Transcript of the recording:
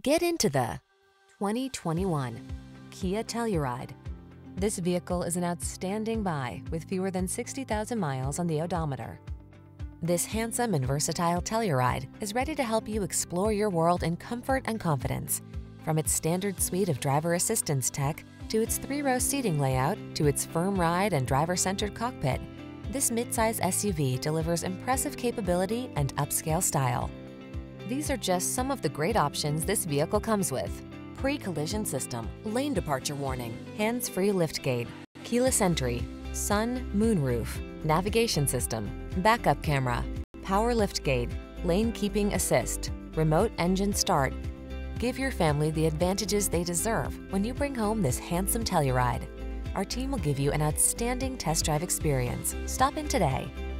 Get into the 2021 Kia Telluride. This vehicle is an outstanding buy with fewer than 60,000 miles on the odometer. This handsome and versatile Telluride is ready to help you explore your world in comfort and confidence. From its standard suite of driver assistance tech, to its three-row seating layout, to its firm ride and driver-centered cockpit, this midsize SUV delivers impressive capability and upscale style. These are just some of the great options this vehicle comes with: pre-collision system, lane departure warning, hands-free liftgate, keyless entry, sun, moon roof, navigation system, backup camera, power liftgate, lane keeping assist, remote engine start. Give your family the advantages they deserve when you bring home this handsome Telluride. Our team will give you an outstanding test drive experience. Stop in today.